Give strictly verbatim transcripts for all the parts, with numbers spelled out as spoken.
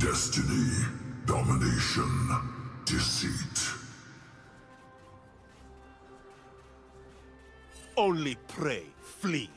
Destiny, domination, deceit. Only pray, flee.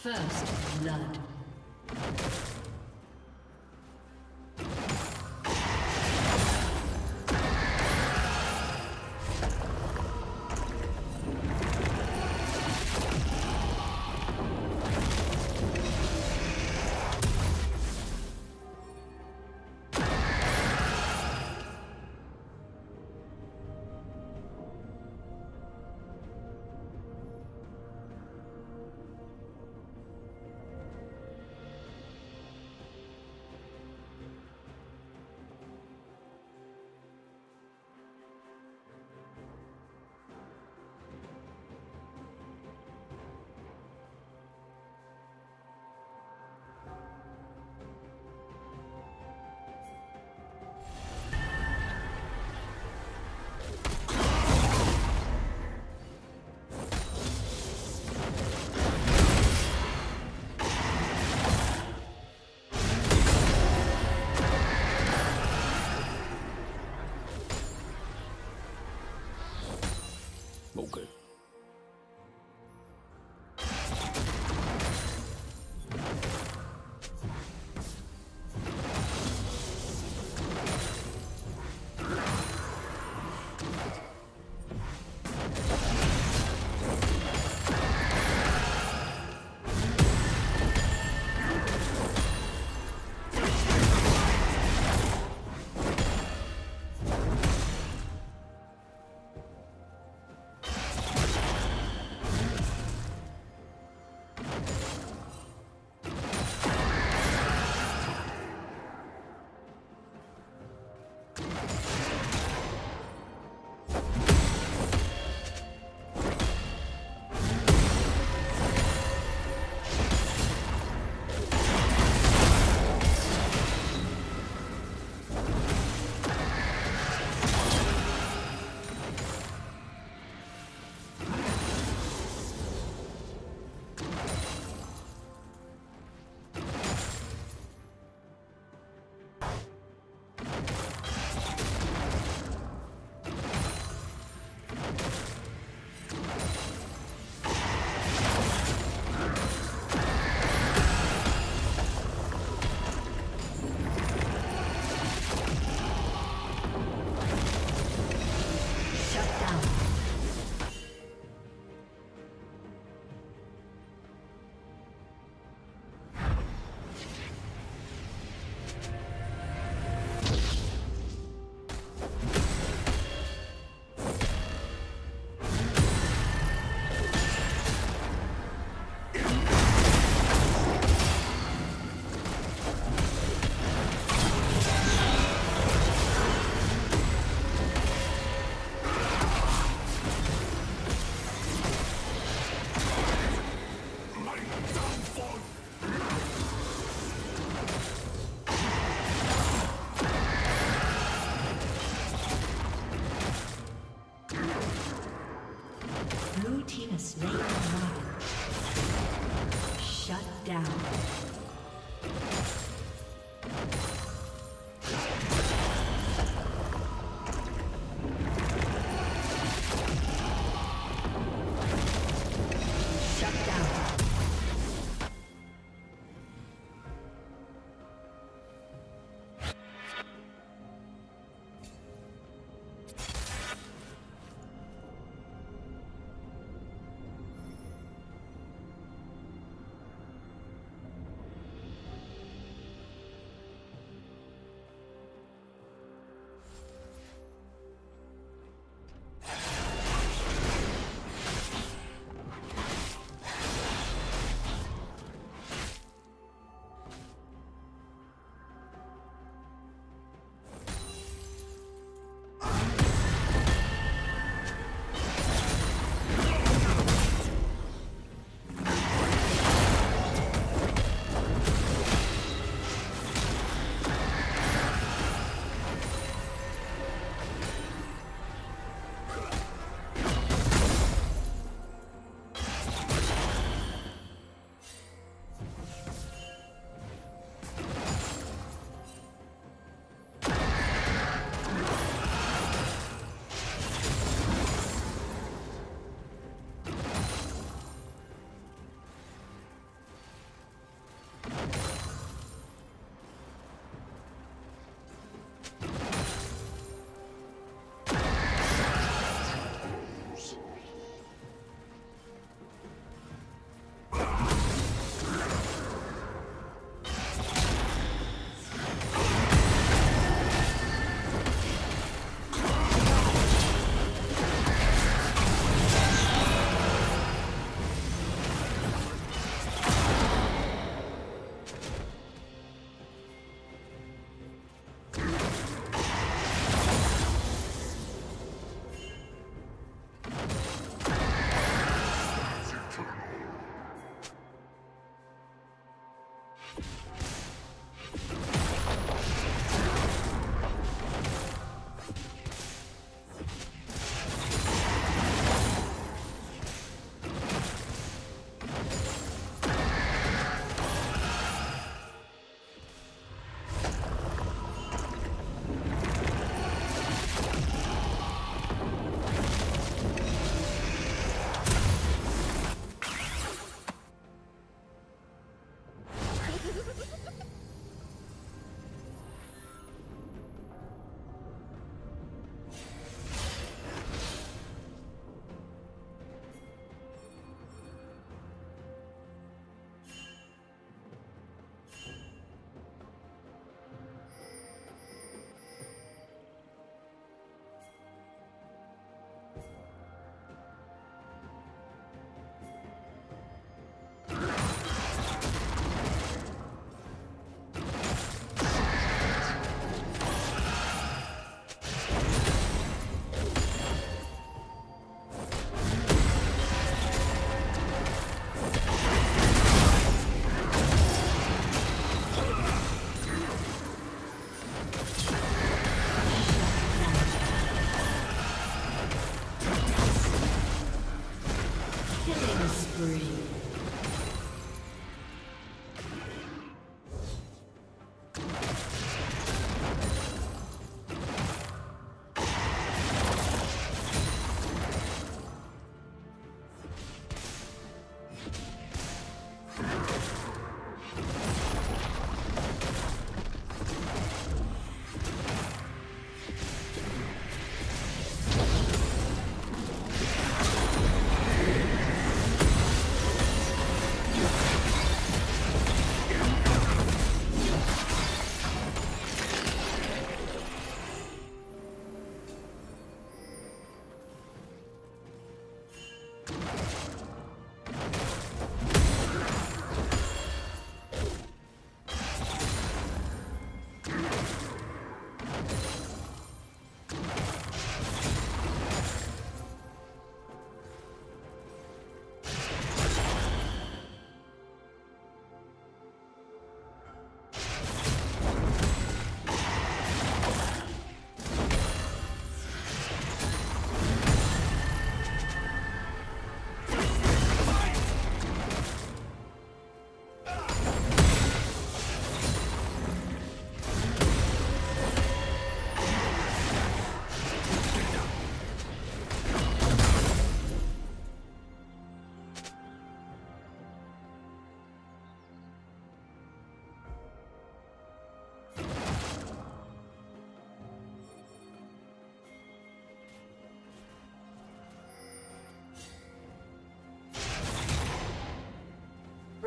First blood.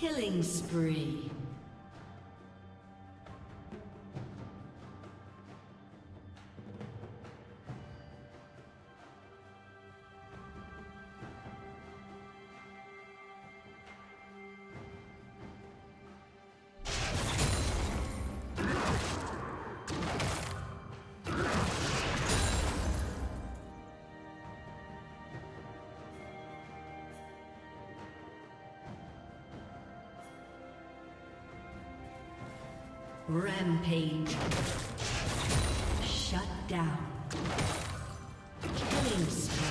Killing spree. Rampage. Shut down. Killing spree.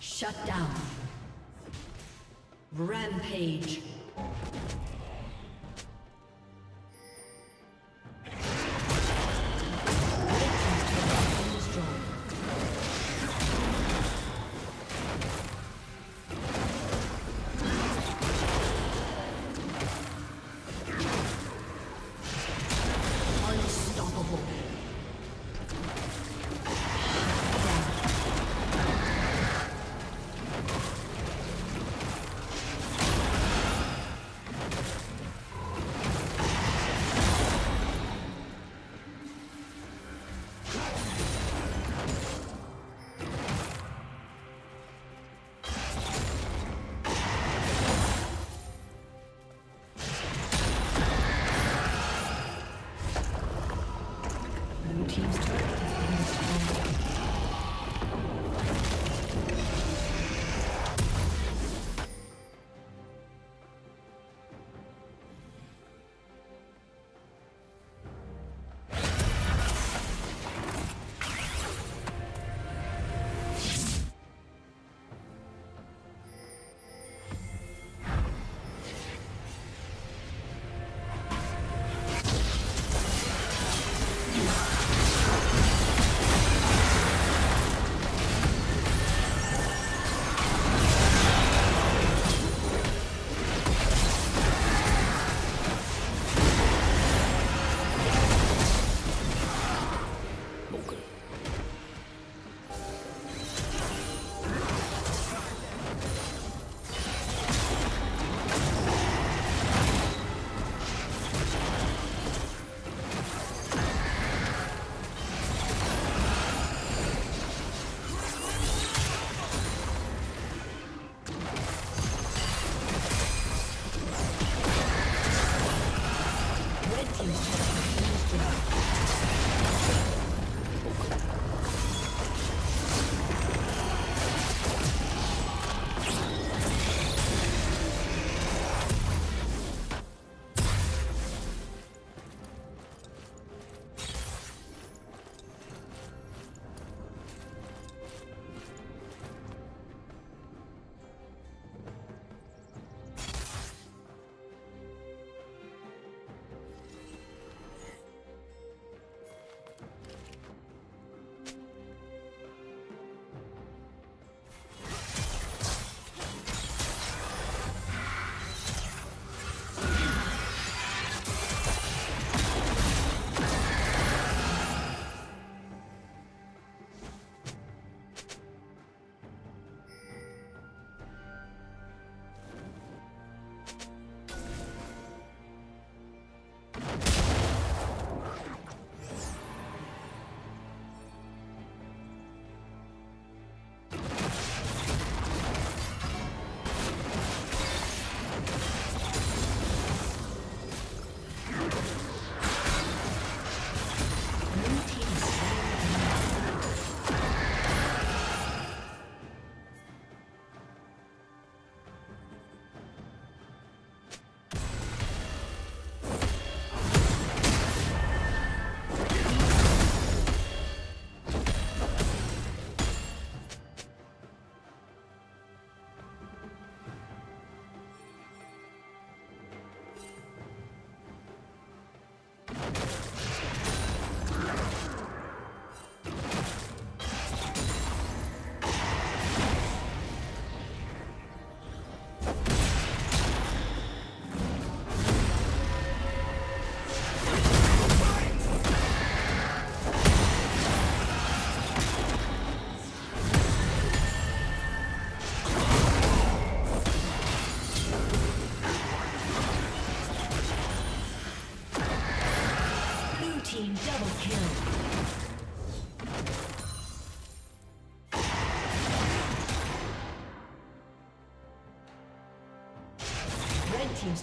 Shut down. Rampage. Let's go. team's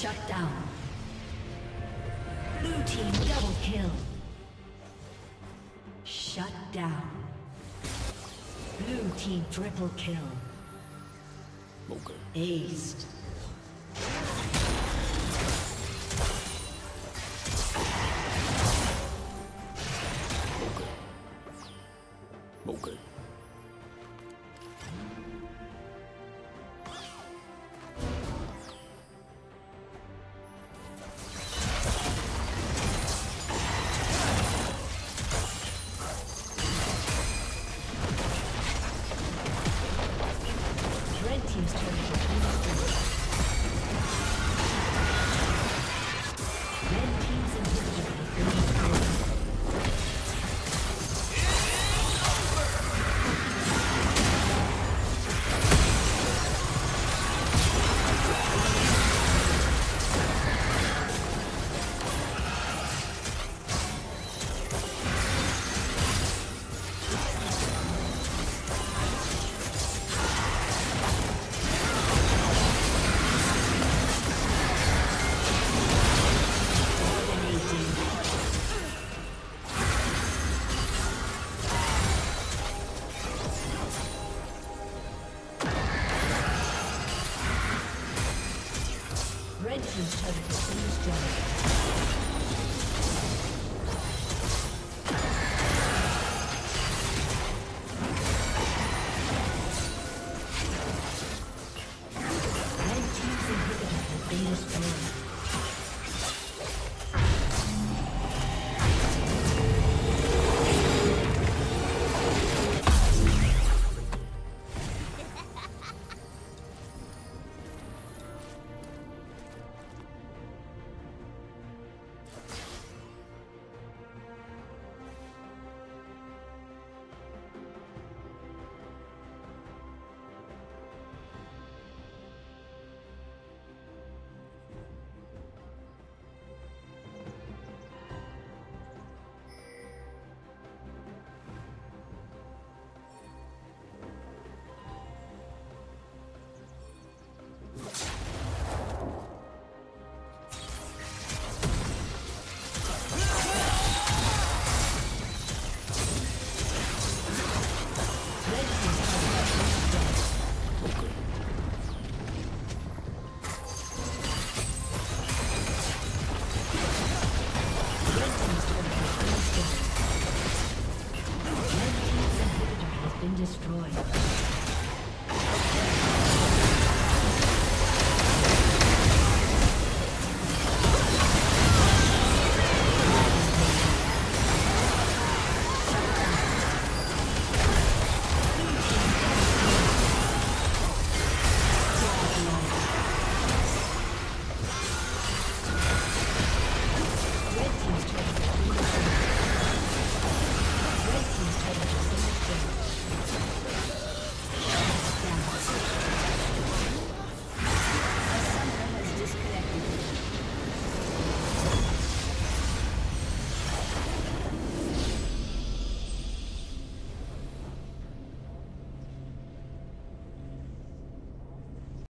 Shut down. Blue team double kill. Shut down. Blue team triple kill. Okay. Aced. Red team's inhibitor has been destroyed.